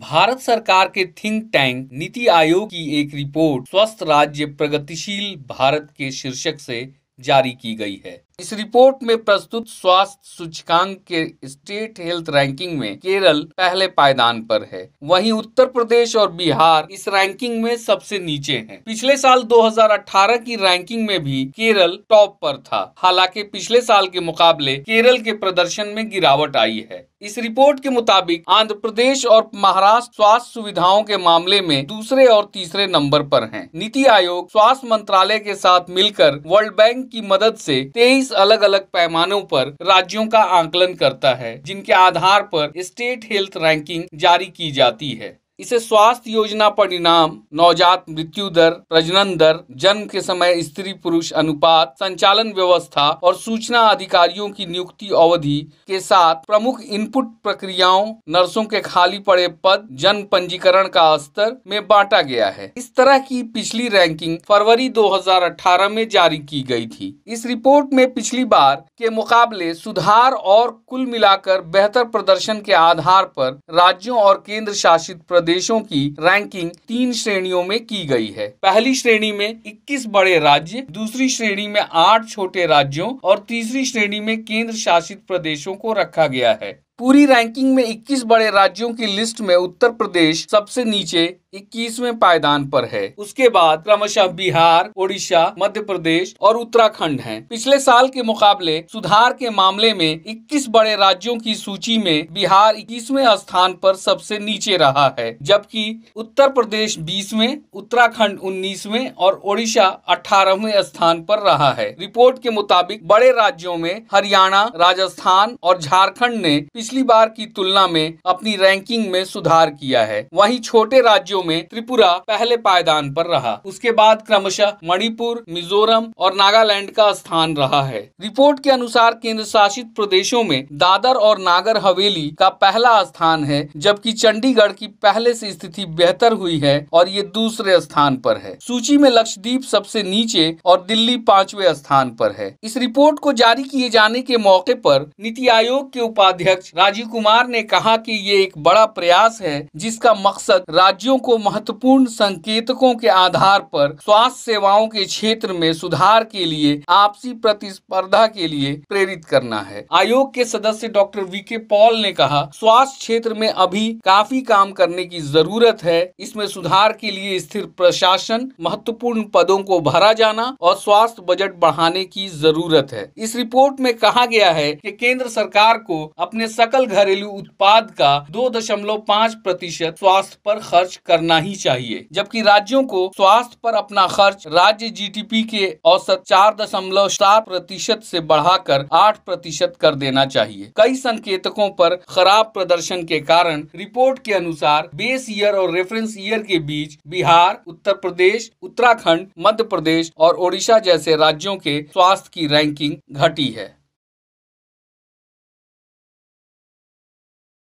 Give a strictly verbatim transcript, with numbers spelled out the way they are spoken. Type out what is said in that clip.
भारत सरकार के think tank NITI Aayog की एक रिपोर्ट स्वस्थ राज्य प्रगतिशील भारत के शीर्षक से जारी की गई है। इस रिपोर्ट में प्रस्तुत स्वास्थ्य सूचकांक के स्टेट हेल्थ रैंकिंग में केरल पहले पायदान पर है, वहीं उत्तर प्रदेश और बिहार इस रैंकिंग में सबसे नीचे हैं। पिछले साल दो हज़ार अठारह की रैंकिंग में भी केरल टॉप पर था, हालांकि पिछले साल के मुकाबले केरल के प्रदर्शन में गिरावट आई है। इस रिपोर्ट के मुताबिक आंध्र प्रदेश और महाराष्ट्र स्वास्थ्य सुविधाओं के मामले में दूसरे और तीसरे नंबर पर हैं। नीति आयोग स्वास्थ्य मंत्रालय के साथ मिलकर वर्ल्ड बैंक की मदद से तेईस अलग अलग पैमानों पर राज्यों का आकलन करता है, जिनके आधार पर स्टेट हेल्थ रैंकिंग जारी की जाती है। इसे स्वास्थ्य योजना परिणाम, नवजात मृत्यु दर, प्रजनन दर, जन्म के समय स्त्री पुरुष अनुपात, संचालन व्यवस्था और सूचना अधिकारियों की नियुक्ति अवधि के साथ प्रमुख इनपुट प्रक्रियाओं, नर्सों के खाली पड़े पद, जन्म पंजीकरण का स्तर में बांटा गया है। इस तरह की पिछली रैंकिंग फरवरी दो हज़ार अठारह में जारी की गई थी। इस रिपोर्ट में पिछली बार के मुकाबले सुधार और कुल मिलाकर बेहतर प्रदर्शन के आधार पर राज्यों और केंद्र शासित देशों की रैंकिंग तीन श्रेणियों में की गई है। पहली श्रेणी में इक्कीस बड़े राज्य, दूसरी श्रेणी में आठ छोटे राज्यों और तीसरी श्रेणी में केंद्र शासित प्रदेशों को रखा गया है। पूरी रैंकिंग में इक्कीस बड़े राज्यों की लिस्ट में उत्तर प्रदेश सबसे नीचे इक्कीसवें पायदान पर है। उसके बाद क्रमशः बिहार, ओडिशा, मध्य प्रदेश और उत्तराखंड हैं। पिछले साल के मुकाबले सुधार के मामले में इक्कीस बड़े राज्यों की सूची में बिहार इक्कीसवें स्थान पर सबसे नीचे रहा है, जबकि उत्तर प्रदेश बीसवें, उत्तराखंड उन्नीसवें और ओडिशा अठारहवें स्थान पर रहा है। रिपोर्ट के मुताबिक बड़े राज्यों में हरियाणा, राजस्थान और झारखंड ने पिछली बार की तुलना में अपनी रैंकिंग में सुधार किया है। वहीं छोटे राज्यों में त्रिपुरा पहले पायदान पर रहा, उसके बाद क्रमशः मणिपुर, मिजोरम और नगालैंड का स्थान रहा है। रिपोर्ट के अनुसार केंद्र शासित प्रदेशों में दादर और नागर हवेली का पहला स्थान है, जबकि चंडीगढ़ की पहले से स्थिति बेहतर हुई है और ये दूसरे स्थान पर है। सूची में लक्षद्वीप सबसे नीचे और दिल्ली पांचवें स्थान पर है। इस रिपोर्ट को जारी किए जाने के मौके पर नीति आयोग के उपाध्यक्ष राजीव कुमार ने कहा कि ये एक बड़ा प्रयास है, जिसका मकसद राज्यों को महत्वपूर्ण संकेतकों के आधार पर स्वास्थ्य सेवाओं के क्षेत्र में सुधार के लिए आपसी प्रतिस्पर्धा के लिए प्रेरित करना है। आयोग के सदस्य डॉक्टर वीके पॉल ने कहा, स्वास्थ्य क्षेत्र में अभी काफी काम करने की जरूरत है। इसमें सुधार के लिए स्थिर प्रशासन, महत्वपूर्ण पदों को भरा जाना और स्वास्थ्य बजट बढ़ाने की जरूरत है। इस रिपोर्ट में कहा गया है कि केंद्र सरकार को अपने सकल घरेलू उत्पाद का दो दशमलव पाँच प्रतिशत स्वास्थ्य पर खर्च करना करना ही चाहिए, जबकि राज्यों को स्वास्थ्य पर अपना खर्च राज्य जीडीपी के औसत चार दशमलव सात प्रतिशत से बढ़ाकर आठ प्रतिशत कर देना चाहिए। कई संकेतकों पर खराब प्रदर्शन के कारण रिपोर्ट के अनुसार बेस ईयर और रेफरेंस ईयर के बीच बिहार, उत्तर प्रदेश, उत्तराखंड, मध्य प्रदेश और ओडिशा जैसे राज्यों के स्वास्थ्य की रैंकिंग घटी है।